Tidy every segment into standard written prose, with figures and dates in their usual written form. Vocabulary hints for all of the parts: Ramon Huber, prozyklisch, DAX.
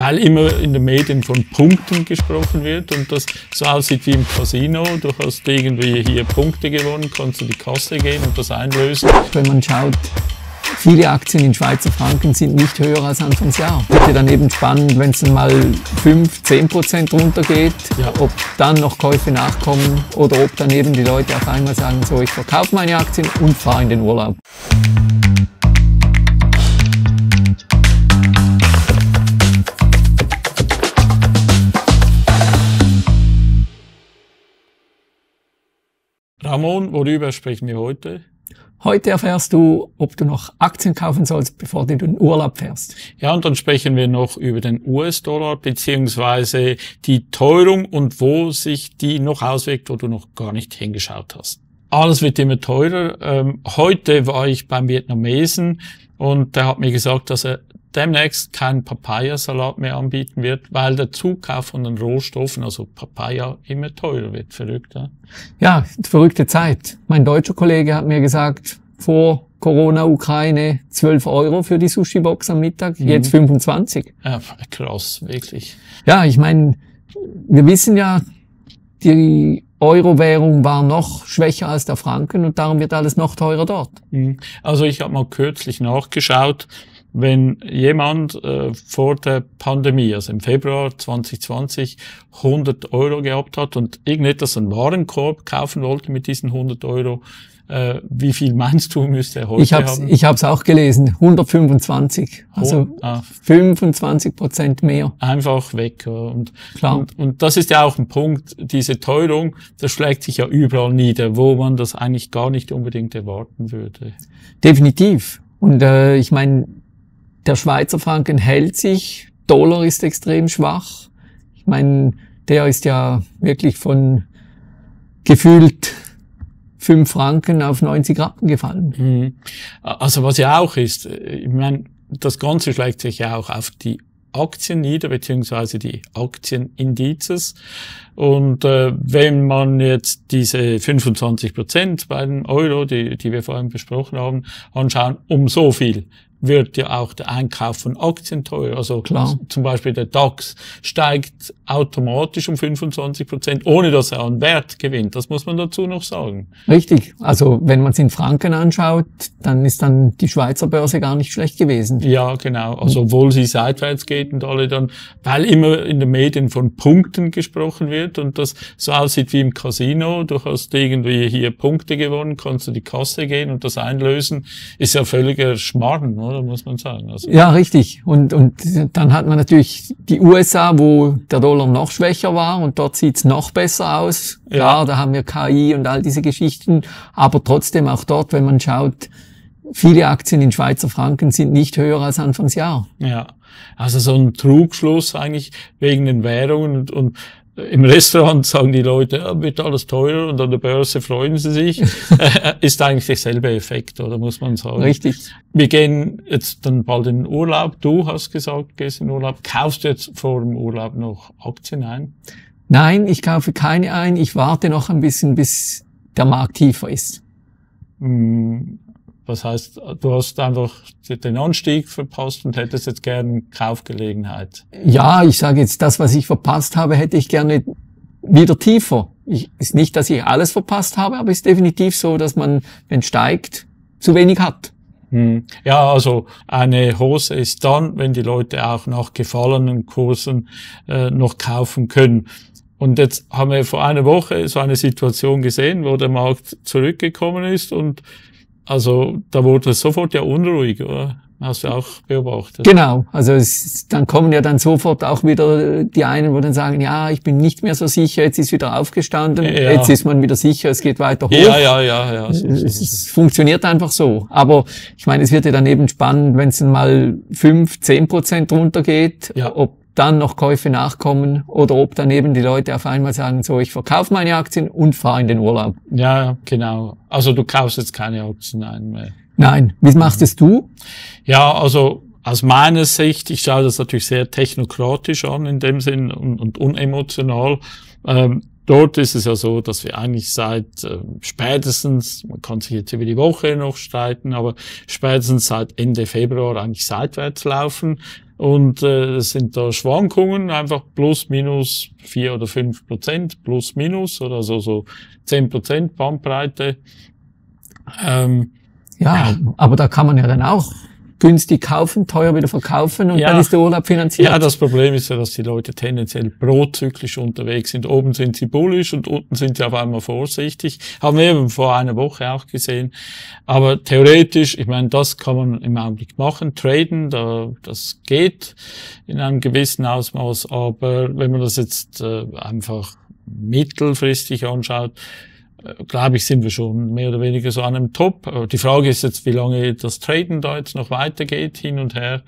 Weil immer in den Medien von Punkten gesprochen wird und das so aussieht wie im Casino. Du hast irgendwie hier Punkte gewonnen, kannst du die Kasse gehen und das einlösen. Wenn man schaut, viele Aktien in Schweizer Franken sind nicht höher als Anfangsjahr. Das wird dann eben spannend, wenn es dann mal 5–10% runtergeht, ja. Ob dann noch Käufe nachkommen oder ob dann eben die Leute auf einmal sagen, so, ich verkaufe meine Aktien und fahre in den Urlaub. Ramon, worüber sprechen wir heute? Heute erfährst du, ob du noch Aktien kaufen sollst, bevor du in den Urlaub fährst. Ja, und dann sprechen wir noch über den US-Dollar bzw. die Teuerung und wo sich die noch auswirkt, wo du noch gar nicht hingeschaut hast. Alles wird immer teurer. Heute war ich beim Vietnamesen und der hat mir gesagt, dass er demnächst keinen Papayasalat mehr anbieten wird, weil der Zukauf von den Rohstoffen, also Papaya, immer teurer wird. Verrückt, ja? Ja, verrückte Zeit. Mein deutscher Kollege hat mir gesagt, vor Corona, Ukraine, 12 € für die Sushi-Box am Mittag, jetzt 25. Ja, krass, wirklich. Ja, ich meine, wir wissen ja, die Euro-Währung war noch schwächer als der Franken und darum wird alles noch teurer dort. Also ich habe mal kürzlich nachgeschaut, wenn jemand vor der Pandemie, also im Februar 2020, 100 € gehabt hat und irgendetwas an Warenkorb kaufen wollte mit diesen 100 €, wie viel meinst du, müsste er heute haben? Ich habe es auch gelesen, 125, also 25% mehr. Einfach weg. Und das ist ja auch ein Punkt, diese Teuerung, das schlägt sich ja überall nieder, wo man das eigentlich gar nicht unbedingt erwarten würde. Definitiv. Und ich meine, der Schweizer Franken hält sich, Dollar ist extrem schwach. Ich meine, der ist ja wirklich von gefühlt 5 Franken auf 90 Rappen gefallen. Also was ja auch ist, ich meine, das Ganze schlägt sich ja auch auf die Aktien nieder, beziehungsweise die Aktienindizes. Und wenn man jetzt diese 25% bei den Euro, die wir vorhin besprochen haben, anschauen, um so viel wird ja auch der Einkauf von Aktien teuer. Also klar, zum Beispiel der DAX steigt automatisch um 25%, ohne dass er an Wert gewinnt. Das muss man dazu noch sagen. Richtig. Also wenn man es in Franken anschaut, dann ist dann die Schweizer Börse gar nicht schlecht gewesen. Ja, genau. Also obwohl sie seitwärts geht und alle dann, weil immer in den Medien von Punkten gesprochen wird und das so aussieht wie im Casino. Du hast irgendwie hier Punkte gewonnen, kannst du die Kasse gehen und das einlösen. Ist ja völliger Schmarrn, oder? Muss man sagen. Also ja, richtig. Und dann hat man natürlich die USA, wo der Dollar noch schwächer war und dort sieht's noch besser aus. Ja. Klar, da haben wir KI und all diese Geschichten, aber trotzdem auch dort, wenn man schaut, viele Aktien in Schweizer Franken sind nicht höher als Anfangsjahr. Ja, also so ein Trugschluss eigentlich wegen den Währungen und im Restaurant sagen die Leute, ja, wird alles teurer und an der Börse freuen sie sich. Ist eigentlich derselbe Effekt, oder muss man sagen. Richtig. Wir gehen jetzt dann bald in den Urlaub. Du hast gesagt, gehst in den Urlaub. Kaufst du jetzt vor dem Urlaub noch Aktien ein? Nein, ich kaufe keine ein. Ich warte noch ein bisschen, bis der Markt tiefer ist. Was heißt, du hast einfach den Anstieg verpasst und hättest jetzt gerne Kaufgelegenheit. Ja, ich sage jetzt, das, was ich verpasst habe, hätte ich gerne wieder tiefer. Ist nicht, dass ich alles verpasst habe, aber ist definitiv so, dass man, wenn es steigt, zu wenig hat. Ja, also eine Hose ist dann, wenn die Leute auch nach gefallenen Kursen noch kaufen können. Und jetzt haben wir vor einer Woche so eine Situation gesehen, wo der Markt zurückgekommen ist und also da wurde es sofort ja unruhig, oder? Hast du auch beobachtet? Genau, also dann kommen ja dann sofort auch wieder die einen, wo dann sagen, ja, ich bin nicht mehr so sicher, jetzt ist wieder aufgestanden, ja. Jetzt ist man wieder sicher, es geht weiter hoch. Ja. Es funktioniert einfach so. Aber ich meine, es wird ja dann eben spannend, wenn es dann mal 5–10% runtergeht, ja. Ob dann noch Käufe nachkommen oder ob dann eben die Leute auf einmal sagen, so, ich verkaufe meine Aktien und fahre in den Urlaub. Ja, genau. Also du kaufst jetzt keine Aktien ein mehr. Nein. Wie machst es du? Ja, also aus meiner Sicht, ich schaue das natürlich sehr technokratisch an in dem Sinn und unemotional. Dort ist es ja so, dass wir eigentlich seit spätestens, man kann sich jetzt über die Woche noch streiten, aber spätestens seit Ende Februar eigentlich seitwärts laufen. Und es sind da Schwankungen, einfach plus minus 4 oder 5%, plus minus, oder so 10% Bandbreite. Ja, aber da kann man ja dann auch günstig kaufen, teuer wieder verkaufen und ja, dann ist der Urlaub finanziert. Ja, das Problem ist ja, dass die Leute tendenziell prozyklisch unterwegs sind. Oben sind sie bullisch und unten sind sie auf einmal vorsichtig. Haben wir eben vor einer Woche auch gesehen. Aber theoretisch, ich meine, das kann man im Augenblick machen. Traden, das geht in einem gewissen Ausmaß. Aber wenn man das jetzt einfach mittelfristig anschaut, glaube ich, sind wir schon mehr oder weniger so an einem Top. Die Frage ist jetzt, wie lange das Traden da jetzt noch weitergeht, hin und her,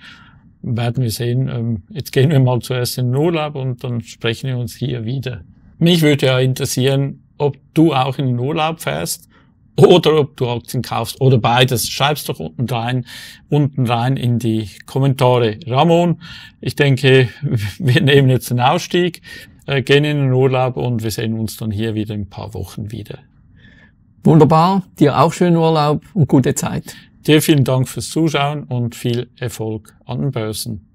werden wir sehen. Jetzt gehen wir mal zuerst in den Urlaub und dann sprechen wir uns hier wieder. Mich würde ja interessieren, ob du auch in den Urlaub fährst oder ob du Aktien kaufst oder beides. Schreib's doch unten rein in die Kommentare. Ramon, ich denke, wir nehmen jetzt den Ausstieg, gehen in den Urlaub und wir sehen uns dann hier wieder in ein paar Wochen wieder. Wunderbar, dir auch schönen Urlaub und gute Zeit. Dir vielen Dank fürs Zuschauen und viel Erfolg an den Börsen.